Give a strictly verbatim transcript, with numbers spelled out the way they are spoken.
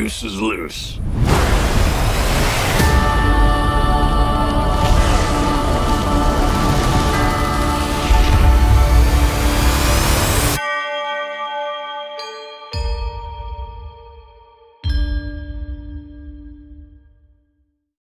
goose is loose.